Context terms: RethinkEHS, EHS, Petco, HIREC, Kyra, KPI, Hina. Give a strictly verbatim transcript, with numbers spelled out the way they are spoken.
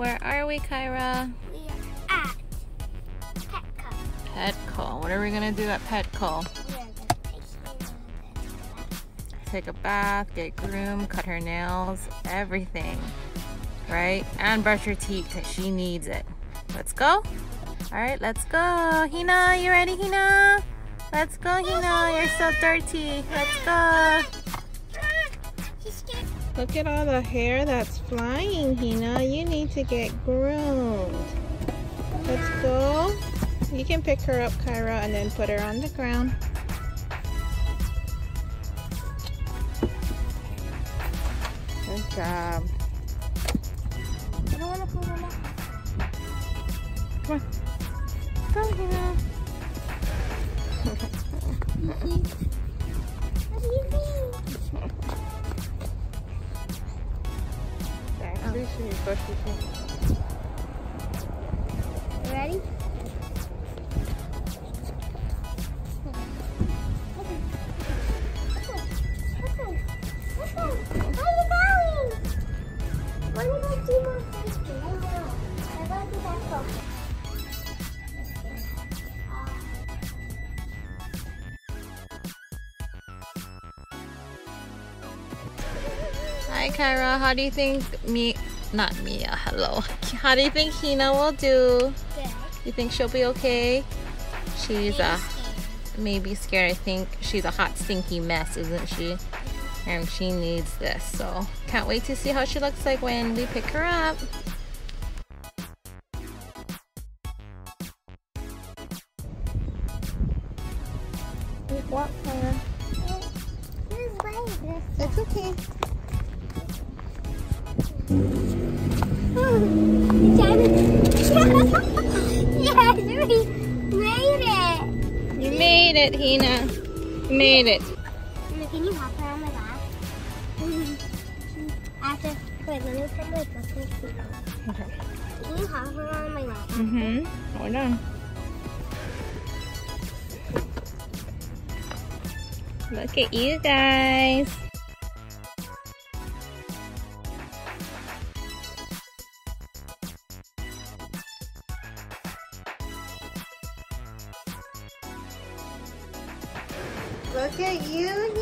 Where are we, Kyra? We are at Petco. Petco. What are we gonna do at Petco? We are gonna take a bath, get groomed, cut her nails, everything, right? And brush her teeth because she needs it. Let's go. All right, let's go. Hina, you ready, Hina? Let's go, Hina. You're so dirty. Let's go. Look at all the hair that's flying, Hina. You need to get groomed. Let's go. You can pick her up, Kyra, and then put her on the ground. Good job. I don't want to pull them up. Come on. Go, Hina. What do you think? Thanks. You ready? Hi Kyra, how do you think me, not Mia, hello. How do you think Hina will do? Good. You think she'll be okay? She's maybe a scared. maybe scared. I think she's a hot stinky mess, isn't she? And she needs this, so can't wait to see how she looks like when we pick her up. Walk, Kyra. It's okay. Yes, we made it. You made it, Hina. You made it. Can you hop her on my back? After, wait, let me put my book in the okay. Can you hop her on my lap? Mm-hmm. Hold on. Look at you guys. Look at you.